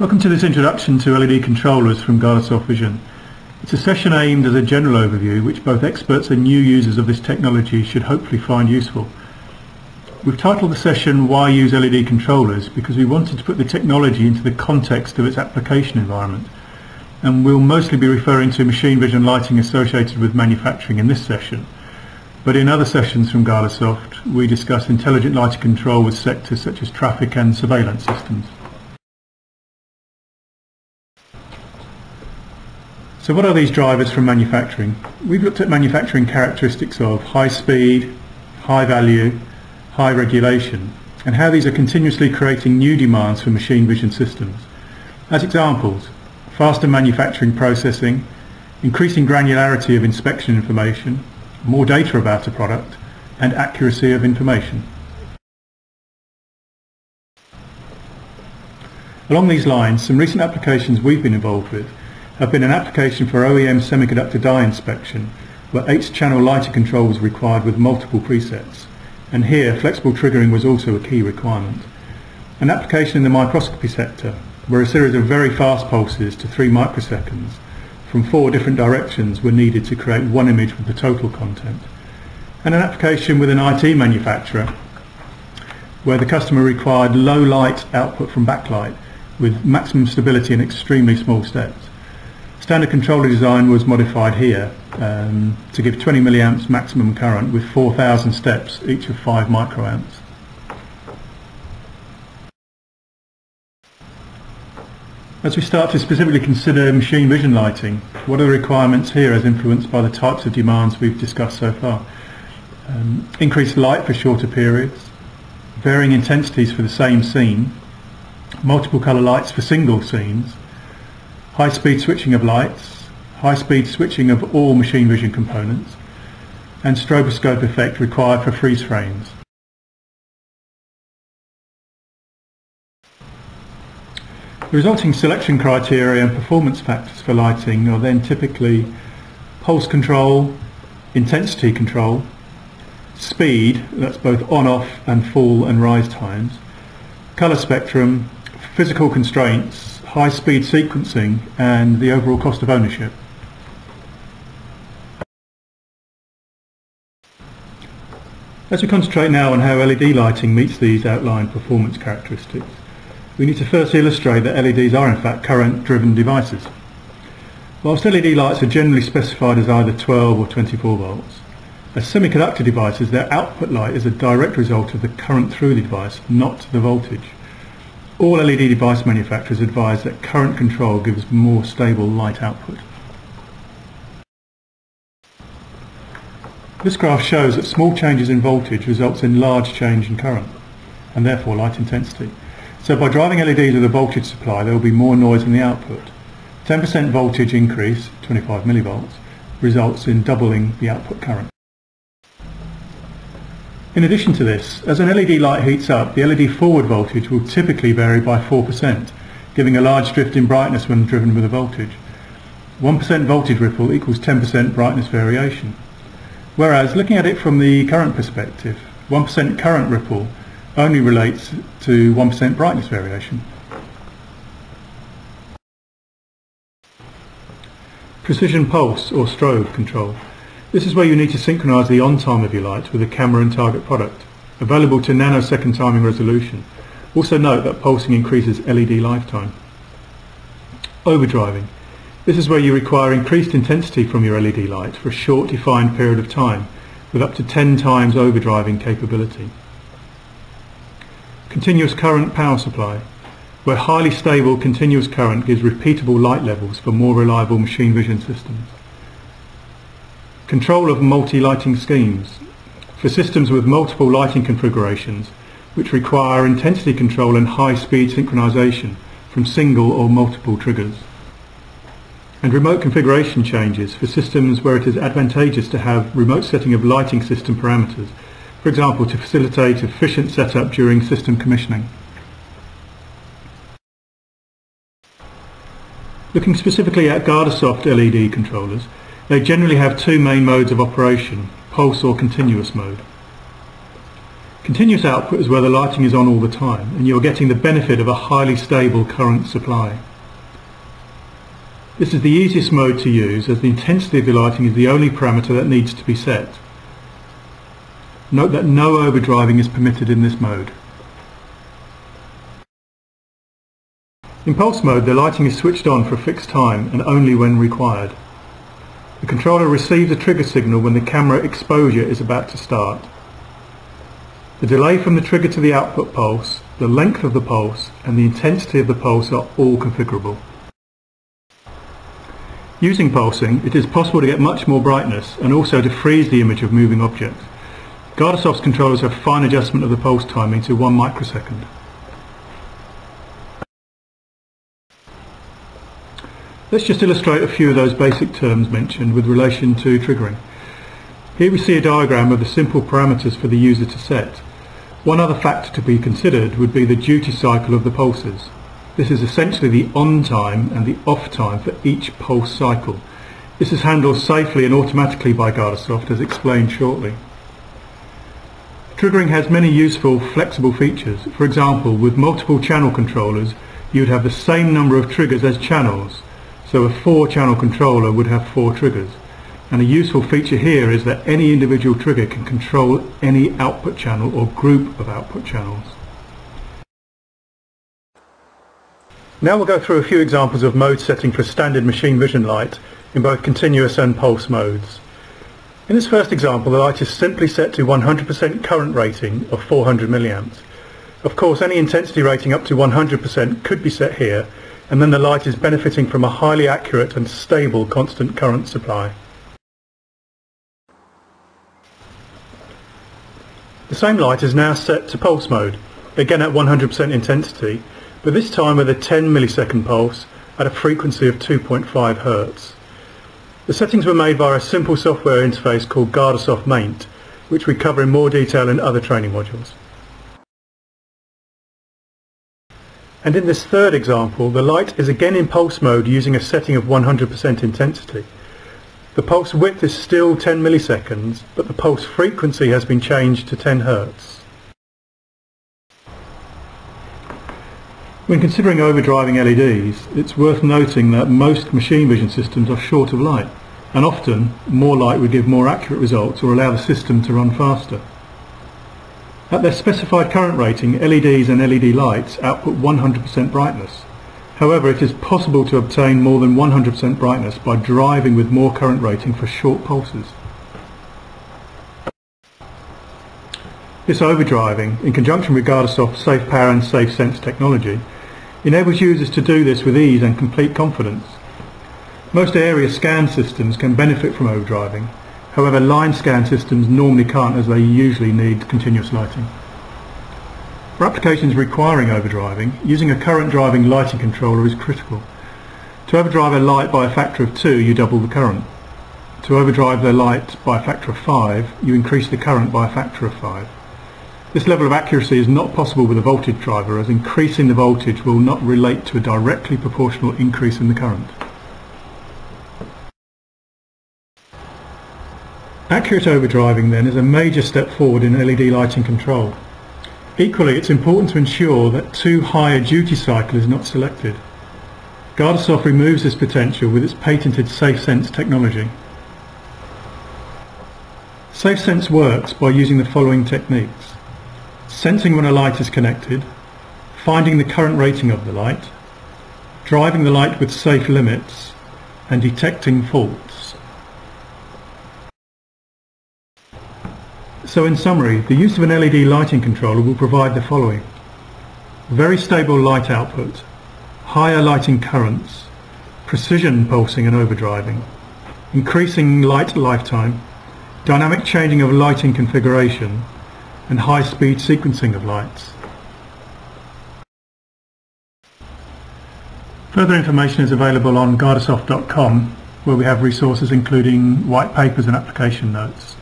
Welcome to this introduction to LED controllers from Gardasoft Vision. It's a session aimed as a general overview which both experts and new users of this technology should hopefully find useful. We've titled the session Why Use LED Controllers because we wanted to put the technology into the context of its application environment, and we'll mostly be referring to machine vision lighting associated with manufacturing in this session. But in other sessions from Gardasoft, we discuss intelligent lighting control with sectors such as traffic and surveillance systems. So what are these drivers from manufacturing? We've looked at manufacturing characteristics of high speed, high value, high regulation, and how these are continuously creating new demands for machine vision systems. As examples, faster manufacturing processing, increasing granularity of inspection information, more data about a product, and accuracy of information. Along these lines, some recent applications we've been involved with have been an application for OEM semiconductor die inspection, where 8-channel lighting control was required with multiple presets, and here flexible triggering was also a key requirement. An application in the microscopy sector, where a series of very fast pulses to 3 microseconds from 4 different directions were needed to create one image with the total content, and an application with an IT manufacturer where the customer required low light output from backlight with maximum stability and extremely small steps. Standard controller design was modified here to give 20 milliamps maximum current with 4,000 steps, each of 5 microamps. As we start to specifically consider machine vision lighting, what are the requirements here as influenced by the types of demands we've discussed so far? Increased light for shorter periods, varying intensities for the same scene, multiple colour lights for single scenes, high speed switching of lights, high speed switching of all machine vision components, and stroboscope effect required for freeze frames. The resulting selection criteria and performance factors for lighting are then typically pulse control, intensity control, speed, that's both on-off and fall and rise times, colour spectrum, physical constraints, high-speed sequencing, and the overall cost of ownership. As we concentrate now on how LED lighting meets these outlined performance characteristics, we need to first illustrate that LEDs are in fact current-driven devices. Whilst LED lights are generally specified as either 12 or 24 volts, as semiconductor devices their output light is a direct result of the current through the device, not the voltage. All LED device manufacturers advise that current control gives more stable light output. This graph shows that small changes in voltage results in large change in current, and therefore light intensity. So by driving LEDs with a voltage supply, there will be more noise in the output. 10% voltage increase, 25 millivolts, results in doubling the output current. In addition to this, as an LED light heats up, the LED forward voltage will typically vary by 4%, giving a large drift in brightness when driven with a voltage. 1% voltage ripple equals 10% brightness variation. Whereas, looking at it from the current perspective, 1% current ripple only relates to 1% brightness variation. Precision pulse or strobe control. This is where you need to synchronise the on time of your lights with a camera and target product, available to nanosecond timing resolution. Also note that pulsing increases LED lifetime. Overdriving. This is where you require increased intensity from your LED light for a short defined period of time, with up to 10 times overdriving capability. Continuous current power supply, where highly stable continuous current gives repeatable light levels for more reliable machine vision systems. Control of multi-lighting schemes, for systems with multiple lighting configurations which require intensity control and high-speed synchronization from single or multiple triggers. And remote configuration changes for systems where it is advantageous to have remote setting of lighting system parameters, for example, to facilitate efficient setup during system commissioning. Looking specifically at Gardasoft LED controllers, they generally have two main modes of operation, pulse or continuous mode. Continuous output is where the lighting is on all the time and you're getting the benefit of a highly stable current supply. This is the easiest mode to use as the intensity of the lighting is the only parameter that needs to be set. Note that no overdriving is permitted in this mode. In pulse mode, the lighting is switched on for a fixed time and only when required. The controller receives a trigger signal when the camera exposure is about to start. The delay from the trigger to the output pulse, the length of the pulse and the intensity of the pulse are all configurable. Using pulsing, it is possible to get much more brightness and also to freeze the image of moving objects. Gardasoft's controllers have fine adjustment of the pulse timing to 1 microsecond. Let's just illustrate a few of those basic terms mentioned with relation to triggering. Here we see a diagram of the simple parameters for the user to set. One other factor to be considered would be the duty cycle of the pulses. This is essentially the on time and the off time for each pulse cycle. This is handled safely and automatically by Gardasoft, as explained shortly. Triggering has many useful flexible features. For example, with multiple channel controllers you would have the same number of triggers as channels. So a 4-channel controller would have 4 triggers, and a useful feature here is that any individual trigger can control any output channel or group of output channels. Now we'll go through a few examples of mode setting for standard machine vision light in both continuous and pulse modes. In this first example, the light is simply set to 100% current rating of 400 milliamps. Of course, any intensity rating up to 100% could be set here, and then the light is benefiting from a highly accurate and stable constant current supply. The same light is now set to pulse mode, again at 100% intensity, but this time with a 10 millisecond pulse at a frequency of 2.5 Hz. The settings were made via a simple software interface called Gardasoft Maint, which we cover in more detail in other training modules. And in this third example, the light is again in pulse mode using a setting of 100% intensity. The pulse width is still 10 milliseconds, but the pulse frequency has been changed to 10 Hz. When considering overdriving LEDs, it's worth noting that most machine vision systems are short of light, and often more light would give more accurate results or allow the system to run faster. At their specified current rating, LEDs and LED lights output 100% brightness. However, it is possible to obtain more than 100% brightness by driving with more current rating for short pulses. This overdriving, in conjunction with Gardasoft's SafePower and SafeSense technology, enables users to do this with ease and complete confidence. Most area scan systems can benefit from overdriving. However, line scan systems normally can't, as they usually need continuous lighting. For applications requiring overdriving, using a current driving lighting controller is critical. To overdrive a light by a factor of 2, you double the current. To overdrive the light by a factor of 5, you increase the current by a factor of 5. This level of accuracy is not possible with a voltage driver, as increasing the voltage will not relate to a directly proportional increase in the current. Accurate overdriving, then, is a major step forward in LED lighting control. Equally, it's important to ensure that too high a duty cycle is not selected. Gardasoft removes this potential with its patented SafeSense technology. SafeSense works by using the following techniques: sensing when a light is connected, finding the current rating of the light, driving the light with safe limits, and detecting faults. So in summary, the use of an LED lighting controller will provide the following: very stable light output, higher lighting currents, precision pulsing and overdriving, increasing light lifetime, dynamic changing of lighting configuration, and high-speed sequencing of lights. Further information is available on gardasoft.com, where we have resources including white papers and application notes.